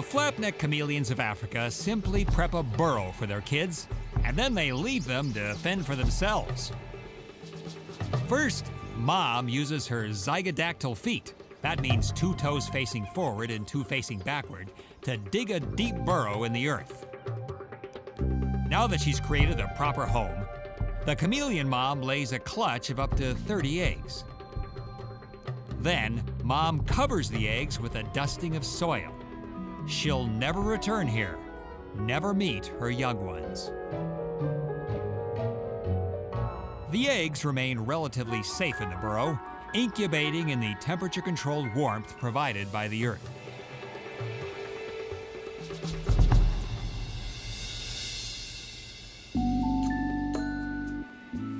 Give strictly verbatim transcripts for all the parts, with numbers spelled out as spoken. The flapneck chameleons of Africa simply prep a burrow for their kids, and then they leave them to fend for themselves. First, mom uses her zygodactyl feet, that means two toes facing forward and two facing backward, to dig a deep burrow in the earth. Now that she's created a proper home, the chameleon mom lays a clutch of up to thirty eggs. Then, mom covers the eggs with a dusting of soil. She'll never return here, never meet her young ones. The eggs remain relatively safe in the burrow, incubating in the temperature-controlled warmth provided by the earth.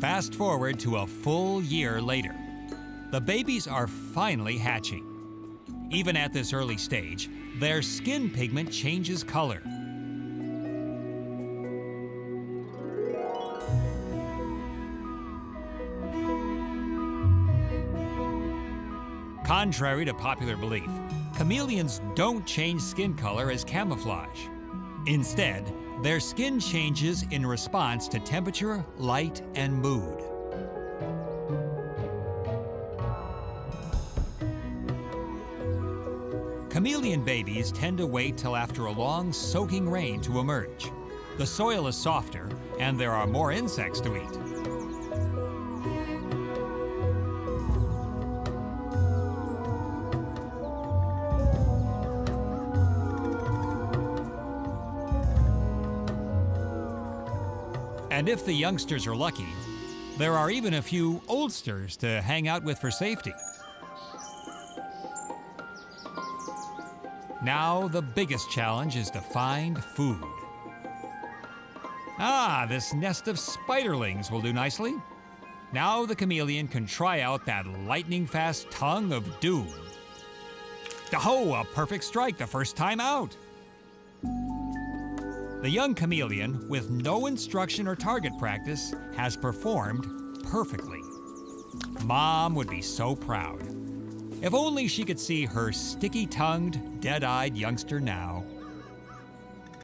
Fast forward to a full year later. The babies are finally hatching. Even at this early stage, their skin pigment changes color. Contrary to popular belief, chameleons don't change skin color as camouflage. Instead, their skin changes in response to temperature, light, and mood. Chameleon babies tend to wait till after a long, soaking rain to emerge. The soil is softer, and there are more insects to eat. And if the youngsters are lucky, there are even a few oldsters to hang out with for safety. Now, the biggest challenge is to find food. Ah, this nest of spiderlings will do nicely. Now the chameleon can try out that lightning-fast tongue of doom. Oh, a perfect strike the first time out! The young chameleon, with no instruction or target practice, has performed perfectly. Mom would be so proud. If only she could see her sticky-tongued, dead-eyed youngster now.